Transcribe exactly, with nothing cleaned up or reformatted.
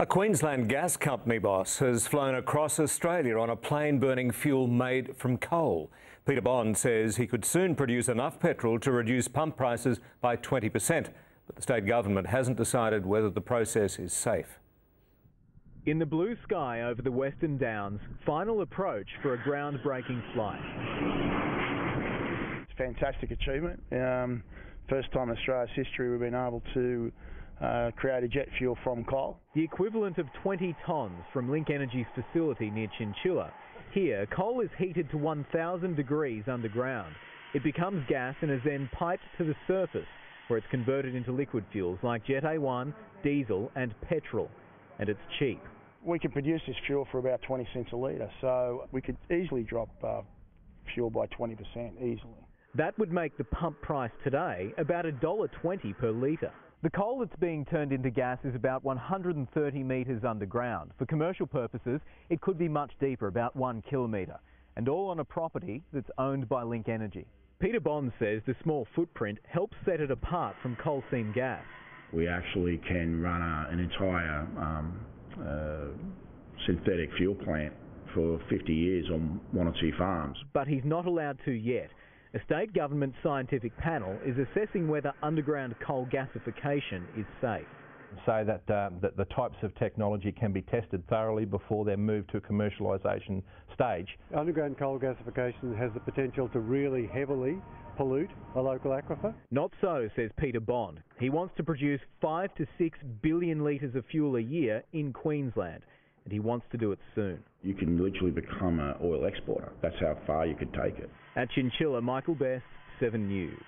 A Queensland gas company boss has flown across Australia on a plane burning fuel made from coal. Peter Bond says he could soon produce enough petrol to reduce pump prices by twenty percent, but the state government hasn't decided whether the process is safe. In the blue sky over the Western Downs, final approach for a groundbreaking flight. It's a fantastic achievement. Um, first time in Australia's history we've been able to Uh, created jet fuel from coal. The equivalent of twenty tonnes from Linc Energy's facility near Chinchilla. Here, coal is heated to one thousand degrees underground. It becomes gas and is then piped to the surface, where it's converted into liquid fuels like Jet A one, diesel and petrol. And it's cheap. We could produce this fuel for about twenty cents a litre, so we could easily drop uh, fuel by twenty percent, easily. That would make the pump price today about one dollar twenty per litre. The coal that's being turned into gas is about one hundred thirty metres underground. For commercial purposes, it could be much deeper, about one kilometre, and all on a property that's owned by Linc Energy. Peter Bond says the small footprint helps set it apart from coal seam gas. We actually can run a, an entire um, uh, synthetic fuel plant for fifty years on one or two farms. But he's not allowed to yet. A state government scientific panel is assessing whether underground coal gasification is safe. So that, um, that the types of technology can be tested thoroughly before they're moved to a commercialisation stage. Underground coal gasification has the potential to really heavily pollute a local aquifer. Not so, says Peter Bond. He wants to produce five to six billion litres of fuel a year in Queensland. And he wants to do it soon. You can literally become an oil exporter. That's how far you could take it. At Chinchilla, Michael Best, seven news.